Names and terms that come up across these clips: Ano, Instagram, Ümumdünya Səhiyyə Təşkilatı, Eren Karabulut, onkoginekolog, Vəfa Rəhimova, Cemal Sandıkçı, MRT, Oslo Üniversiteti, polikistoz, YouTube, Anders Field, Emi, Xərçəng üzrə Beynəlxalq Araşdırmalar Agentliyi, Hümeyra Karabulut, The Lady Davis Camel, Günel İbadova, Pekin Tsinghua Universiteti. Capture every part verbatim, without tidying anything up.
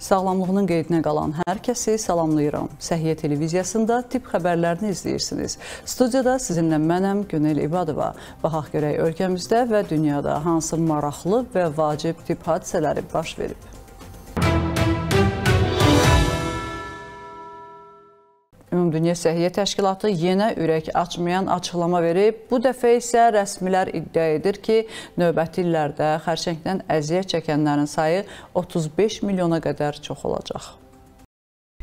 Sağlamlığının qeydinə qalan hər kəsi salamlayıram. Səhiyyə televiziyasında tibb xəbərlərini izləyirsiniz. Studiyada sizinlə mənəm Günel İbadova. Baxaq görək ölkəmizdə və dünyada hansı maraqlı və vacib tibb hadisələri baş verib. Ümumdünya Səhiyyə Təşkilatı yenə ürək açmayan açıqlama verib. Bu dəfə isə rəsmilər iddia edir ki, növbəti illərdə xərçəngdən əziyyət çəkənlərin sayı otuz beş milyona qədər çox olacaq.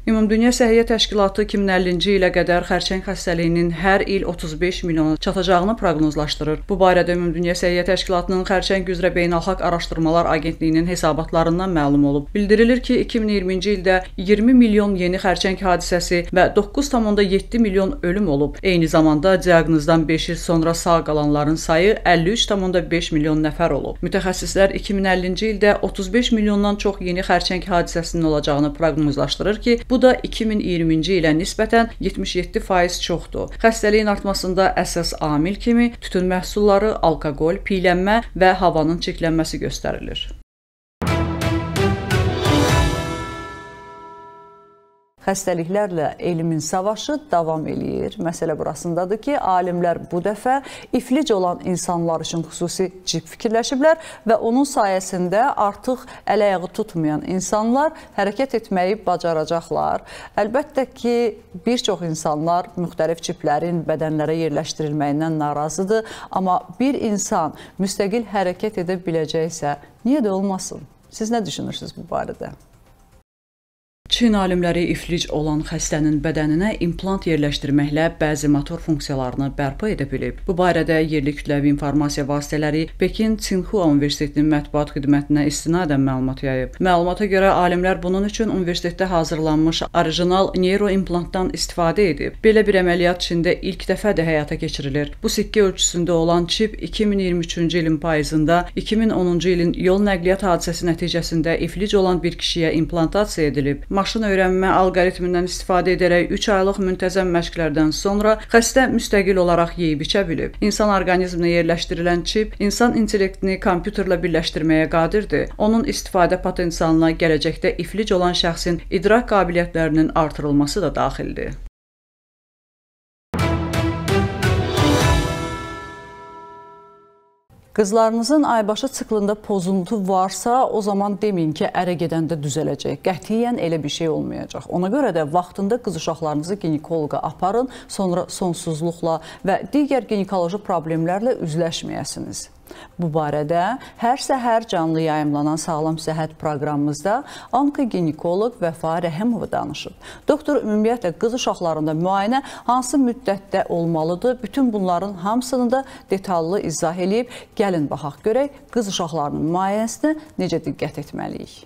Ümumdünya Səhiyyə Təşkilatı iki min əllinci ilə qədər xərçəng xəstəliyinin hər il otuz beş milyona çatacağını proqnozlaşdırır. Bu barədə Ümumdünya Səhiyyə Təşkilatının Xərçəng üzrə Beynəlxalq Araşdırmalar Agentliyinin hesabatlarından məlum olub. Bildirilir ki, iki min iyirminci ildə iyirmi milyon yeni xərçəng hadisəsi və doqquz tam onda yeddi milyon ölüm olub. Eyni zamanda diaqnozdan beş il sonra sağ qalanların sayı əlli üç tam onda beş milyon nəfər olub. Mütəxəssislər iki min əllinci ildə otuz beş milyondan çox yeni xərçəng hadisəsinin olacağını proqnozlaşdırır ki, bu da iki min iyirminci ilə nisbətən yetmiş yeddi faiz çoxdur. Xəstəliyin artmasında əsas amil kimi tütün məhsulları, alkoqol, piylənmə və havanın çirklənməsi göstərilir. Xəstəliklərlə elmin savaşı davam eləyir. Məsələ burasındadır ki, alimlər bu dəfə iflic olan insanlar üçün xüsusi cib fikirləşiblər və onun sayəsində artıq əl-ayağı tutmayan insanlar hərəkət etməyi bacaracaqlar. Əlbəttə ki, bir çox insanlar müxtəlif ciblərin bədənlərə yerləşdirilməyindən narazıdır, amma bir insan müstəqil hərəkət edə biləcəksə, niyə də olmasın? Siz nə düşünürsünüz bu barədə? Çin alimləri iflic olan xəstənin bədəninə implant yerləşdirməklə bəzi motor funksiyalarını bərpa edə bilib. Bu barədə yerli kütləvi informasiya vasitələri Pekin Tsinghua Universitetinin mətbuat xidmətinə istinadən məlumat yayıb. Məlumata görə alimlər bunun üçün universitetdə hazırlanmış orijinal neuroimplantdan istifadə edib. Belə bir əməliyyat Çində ilk dəfədir həyata keçirilir. Bu sikkə ölçüsündə olan çip iki min iyirmi üçüncü ilin payızında iki min onuncu ilin yol nəqliyyat hadisəsi nəticəsində iflic olan bir kişiyə implantasiya edilib. Maşın öyrənmə alqoritmindən istifadə edərək üç aylıq müntəzəm məşqlərdən sonra xəstə müstəqil olaraq yeyib-içə bilib. İnsan orqanizminə yerləşdirilən çip insan intellektini kompüterlə birləşdirməyə qadirdir. Onun istifadə potensialına gələcəkdə iflic olan şəxsin idrak qabiliyyətlərinin artırılması da daxildir. Qızlarınızın aybaşı siklında pozuntu varsa, o zaman deməyin ki, ərə gedəndə düzələcək. Qətiyyən elə bir şey olmayacaq. Ona görə də vaxtında qız uşaqlarınızı ginekoloqa aparın, sonra sonsuzluqla və digər ginekoloji problemlərlə üzləşməyəsiniz. Bu barədə hər səhər canlı yayımlanan Sağlam Səhət proqramımızda onkoginekolog Vəfa Rəhimova danışıb. Doktor ümumiyyətlə qız uşaqlarında müayinə hansı müddətdə olmalıdır? Bütün bunların hamısını da detallı izah eləyib. Gəlin baxaq görək qız uşaqlarının müayinəsinə necə diqqət etməliyik.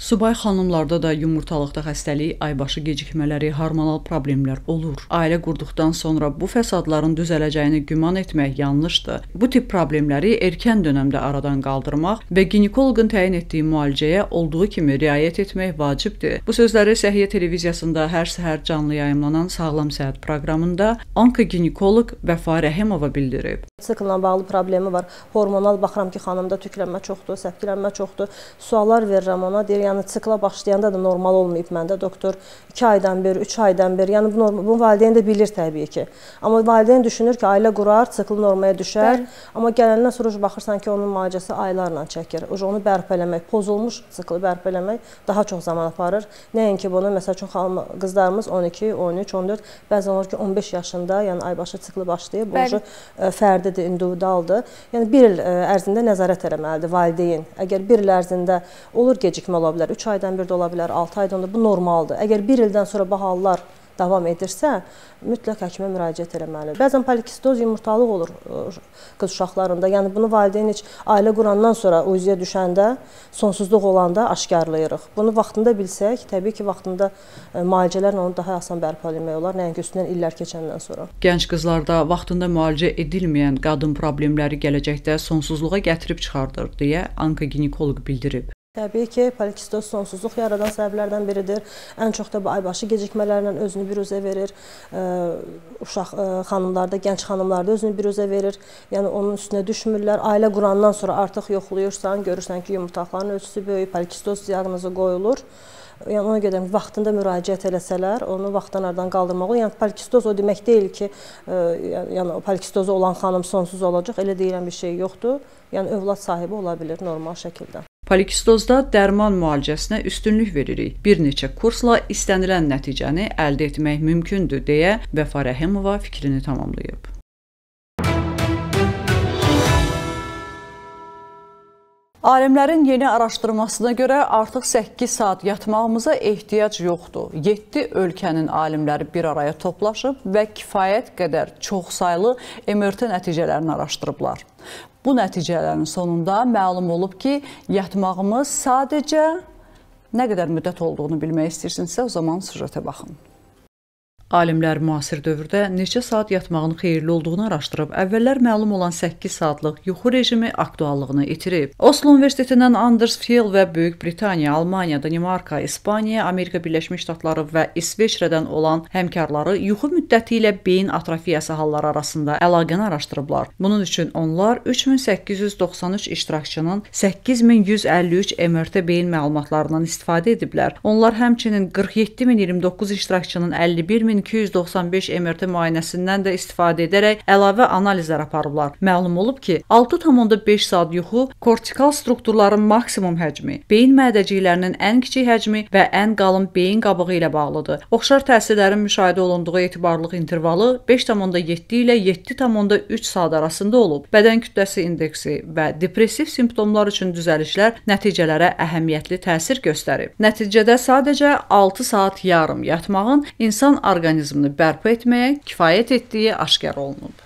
Subay xanımlarda da yumurtalıqda xəstəlik, aybaşı gecikmələri, hormonal problemlər olur. Ailə qurduqdan sonra bu fəsadların düzələcəyini güman etmək yanlışdır. Bu tip problemləri erkən dönəmdə aradan qaldırmaq və ginekoloqun təyin etdiyi müalicəyə olduğu kimi riayət etmək vacibdir. Bu sözləri Səhiyyə televiziyasında hər səhər canlı yayımlanan Sağlam Səhət proqramında onkoginekolog Vəfa Rəhimova bildirib. Sikllə bağlı problemi var. Hormonal baxıram ki, xanımda tüklənmə çoxdur, səpkilənmə çoxdur. Suallar verirəm ona, deyir, yəni sikla başlayanda da normal olmayıb məndə doktor iki aydan bir, üç aydan bir. Yəni bu, bu valideyn də bilir təbii ki. Amma valideyn düşünür ki, ailə qurar, sikl normaya düşər. Bəli. Amma gələndən sonra baxırsan ki, onun müalicəsi aylarla çəkir. Onu bərpa eləmək, pozulmuş siklı bərpa eləmək daha çox zaman aparır. Nəinki bunu məsəl üçün xanım qızlarımız on iki, on üç, on dörd, bəzən olur ki, on beş yaşında, yəni aybaşı siklı başlayıb, boju fərdidir, individualdır. Yəni bir il ərzində nəzarət eləməlidir valideyn. Əgər bir il ərzində olur gecikmə ola bilər, üç aydan bir də ola bilər, altı aydan da, bu normaldır. Əgər bir ildən sonra bu hallar davam edirsə, mütləq həkimə müraciət eləməlidir. Bəzən polikistoz yumurtalıq olur qız uşaqlarında. Yəni bunu valideyn heç ailə qurandan sonra uyğuya düşəndə, sonsuzluq olanda aşkarlayırıq. Bunu vaxtında bilsək, təbii ki, vaxtında müalicələrlə onu daha asan bərpa eləmək olar, nəinki üstündən illər keçəndən sonra. Gənc qızlarda vaxtında müalicə edilməyən qadın problemləri gələcəkdə sonsuzluğa gətirib çıxardır deyə onkoginekolog bildirib. Təbii ki, polikistoz sonsuzluq yaradan səbəblərdən biridir. Ən çox da bu aybaşı gecikmələrlə özünü bir üzə verir. Uşaq xanımlarda, gənc xanımlarda özünü bir üzə verir. Yəni onun üstünə düşmürlər. Ailə qurandan sonra artıq yoxlayırsan, görürsən ki, yumurtaqların ölçüsü böyük, polikistoz diaqnozu qoyulur. Yəni ona görə vaxtında müraciət eləsələr, onu vaxtlardan qaldırmaq olur. Yəni polikistoz o demək deyil ki, yəni polikistozu olan xanım sonsuz olacaq. Elə deyilən bir şey yoxdur. Yəni övlad sahibi ola bilər normal şəkildə. Polikistozda dərman müalicəsinə üstünlük veririk. Bir neçə kursla istənilən nəticəni əldə etmək mümkündür deyə Vəfa Rəhimova fikrini tamamlayıb. Alimlərin yeni araşdırmasına görə artıq səkkiz saat yatmağımıza ehtiyac yoxdur. yeddi ölkənin alimləri bir araya toplaşıb və kifayət qədər çoxsaylı M R T nəticələrini araşdırıblar. Bu nəticələrin sonunda məlum olub ki, yatmağımız sadəcə nə qədər müddət olduğunu bilmək istəyirsinizsə, o zaman süjetə baxın. Alimlər müasir dövrdə neçə saat yatmağın xeyirli olduğunu araşdırıb, əvvəllər məlum olan səkkiz saatlıq yuxu rejimi aktuallığını itirib. Oslo Üniversitetindən Anders Field və Böyük Britaniya, Almaniya, Danimarka, İspaniya, Amerika Birləşmiş Ştatları və İsveçrədən olan həmkarları yuxu müddəti ilə beyin atrofiyası halları arasında əlaqəni araşdırıblar. Bunun üçün onlar üç min səkkiz yüz doxsan üç iştirakçının səkkiz min yüz əlli üç M R T beyin məlumatlarından istifadə ediblər. Onlar həmçinin qırx yeddi min iyirmi doqquz iştirakçının əlli bir min iki yüz doxsan beş M R T müayinəsindən də istifadə edərək əlavə analizlər aparıblar. Məlum olub ki, altı tam onda beş saat yuxu kortikal strukturların maksimum həcmi, beyin mədəciklərinin ən kiçik həcmi və ən qalın beyin qabığı ilə bağlıdır. Oxşar təsirlərin müşahidə olunduğu etibarlıq intervalı beş tam onda yeddi ilə yeddi tam onda üç saat arasında olub. Bədən kütləsi indeksi və depressiv simptomlar üçün düzəlişlər nəticələrə əhəmiyyətli təsir göstərib. Nəticədə sadəcə altı saat yarım yatmağın insan orqanizmini bərpa etməyə kifayət etdiyi aşkar olunub.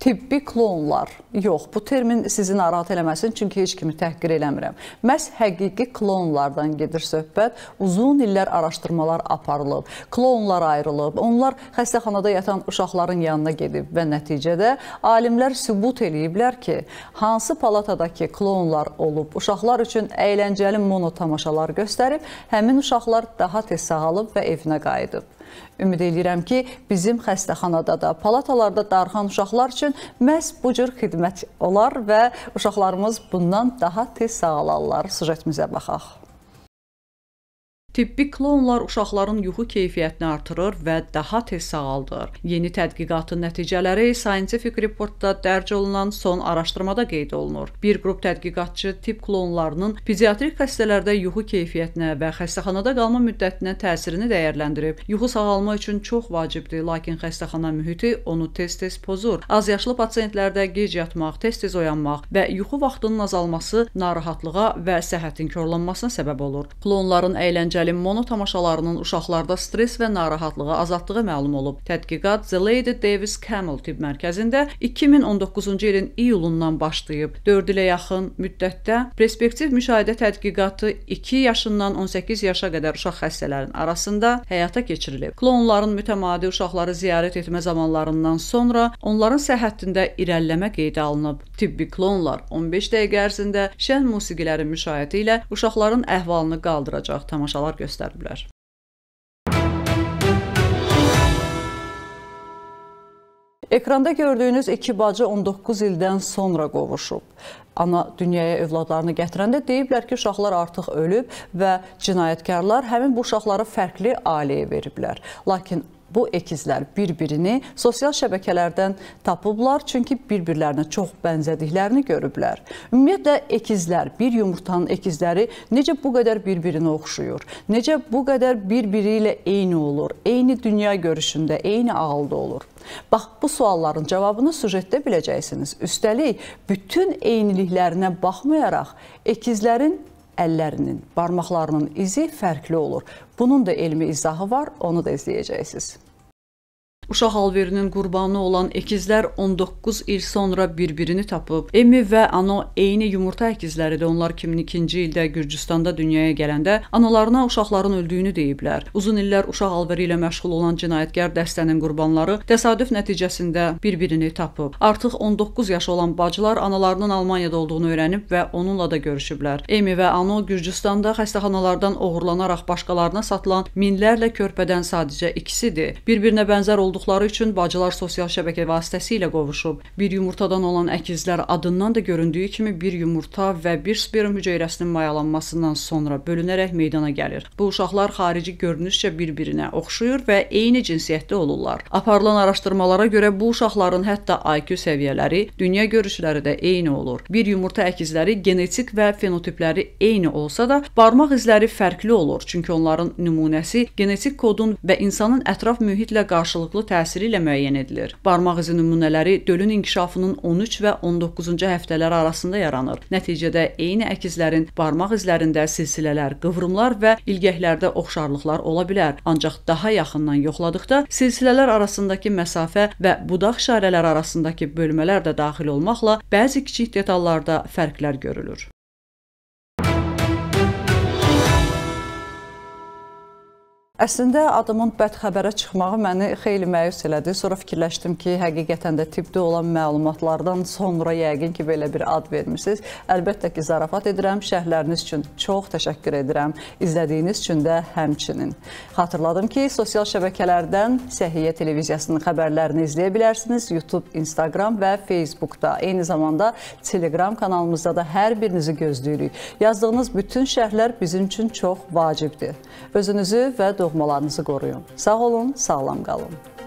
Tibbi klonlar. Yox, bu termin sizi narahat eləməsin, çünki heç kimi təhqir eləmirəm. Məhz həqiqi klonlardan gedir söhbət. Uzun illər araşdırmalar aparılıb, klonlar ayrılıb, onlar xəstəxanada yatan uşaqların yanına gedib və nəticədə alimlər sübut eləyiblər ki, hansı palatadakı klonlar olub, uşaqlar üçün əyləncəli mono tamaşalar göstərib, həmin uşaqlar daha tez sağalıb və evinə qayıdıb. Ümid edirəm ki, bizim xəstəxanada da, palatalarda darxan uşaqlar üçün məhz bu cür xidmət olar və uşaqlarımız bundan daha tez sağalarlar. Süjetimizə baxaq. Tibbi klonlar uşaqların yuxu keyfiyyətini artırır və daha tez sağaldır. Yeni tədqiqatın nəticələri Scientific Report'da dərc olunan son araşdırmada qeyd olunur. Bir qrup tədqiqatçı tip klonlarının pediatrik xəstələrdə yuxu keyfiyyətinə və xəstəxanada qalma müddətinə təsirini dəyərləndirib. Yuxu sağalma üçün çox vacibdir, lakin xəstəxana mühiti onu tez-tez pozur. Az yaşlı pasientlərdə gec yatmaq, tez-tez oyanmaq və yuxu vaxtının azalması narahatlığa və səhhətin korlanmasına səbəb olur. Klonların əyləncə mono tamaşalarının uşaqlarda stres və narahatlığı azaltdığı məlum olub. Tədqiqat The Lady Davis Camel tibb mərkəzində iki min on doqquzuncu ilin iyulundan başlayıb. dörd ilə yaxın müddətdə prospektiv müşahidə tədqiqatı iki yaşından on səkkiz yaşa qədər uşaq xəstələrin arasında həyata keçirilib. Klonların mütəmadi uşaqları ziyarət etmə zamanlarından sonra onların səhhətində irəliləmə qeydə alınıb. Tibbi klonlar on beş dəqiqə ərzində şən musiqilərin müşahidə ilə uşaqların əhvalını qaldıracaq tamaşalar göstəriblər. Ekranda gördüyünüz iki bacı on doqquz ildən sonra qovuşub. Ana dünyaya övladlarını gətirəndə deyiblər ki, uşaqlar artıq ölüb və cinayətkarlar həmin bu uşaqları fərqli ailəyə veriblər. Lakin bu ekizlər bir-birini sosial şəbəkələrdən tapıblar, çünki bir-birlərinə çox bənzədiklərini görüblər. Ümumiyyətlə, ekizlər, bir yumurtanın ekizləri necə bu qədər bir-birinə oxşuyur, necə bu qədər bir-biri ilə eyni olur, eyni dünya görüşündə, eyni ağılda olur. Bax, bu sualların cavabını süjetdə biləcəksiniz. Üstəlik, bütün eyniliklərinə baxmayaraq, ekizlərin əllərinin, barmaqlarının izi fərqli olur. Bunun da elmi izahı var, onu da izləyəcəksiniz. Uşaq alverinin qurbanı olan əkizlər on doqquz il sonra bir-birini tapıb. Emi və Ano eyni yumurta əkizləridir. Onlar iki min ikinci ildə Gürcüstanda dünyaya gələndə analarına uşaqların öldüyünü deyiblər. Uzun illər uşaq alveri ilə məşğul olan cinayətkar dəstənin qurbanları təsadüf nəticəsində bir-birini tapıb. Artıq on doqquz yaşı olan bacılar analarının Almaniyada olduğunu öyrənib və onunla da görüşüblər. Emi və Ano Gürcüstanda xəstəxanalardan oğurlanaraq başqalarına satılan minlərlə körpədən sadəcə ikisidir. Bir-birinə bənzər olduqları üçün bacılar sosial şəbəkə vasitəsilə qovuşub. Bir yumurtadan olan əkizlər adından da göründüyü kimi bir yumurta və bir sperm hüceyrəsinin mayalanmasından sonra bölünərək meydana gəlir. Bu uşaqlar xarici görünüşcə bir-birinə oxşuyur və eyni cinsiyyətdə olurlar. Aparılan araşdırmalara görə bu uşaqların hətta I Q səviyyələri, dünya görüşləri də eyni olur. Bir yumurta əkizləri genetik və fenotipləri eyni olsa da, barmaq izləri fərqli olur, çünki onların nümunəsi genetik kodun və insanın ətraf mühitlə qarşılıqlı təsiri ilə müəyyən edilir. Barmaq izi nümunələri dölün inkişafının on üç və on doqquzuncu həftələri arasında yaranır. Nəticədə eyni əkizlərin barmaq izlərində silsilələr, qıvrımlar və ilgəklərdə oxşarlıqlar ola bilər. Ancaq daha yaxından yoxladıqda silsilələr arasındakı məsafə və budaq işarələri arasındakı bölmələr də daxil olmaqla bəzi kiçik detallarda fərqlər görülür. Əslində, adımın bəd xəbərə çıxmağı məni xeyli məyus elədi. Sonra fikirləşdim ki, həqiqətən də tibbdə olan məlumatlardan sonra yəqin ki, belə bir ad vermişsiniz. Əlbəttə ki, zarafat edirəm. Şərhləriniz üçün çox təşəkkür edirəm. İzlədiyiniz üçün də həmçinin. Xatırladım ki, sosial şəbəkələrdən Səhiyyə televiziyasının xəbərlərini izləyə bilərsiniz. YouTube, Instagram və Facebookda. Eyni zamanda Telegram kanalımızda da hər birinizi gözləyirik. Yazdığınız bütün şərhlər bizim üçün çox vacibdir. Özünüzü və doğmalarınızı qoruyun. Sağ olun, sağlam qalın.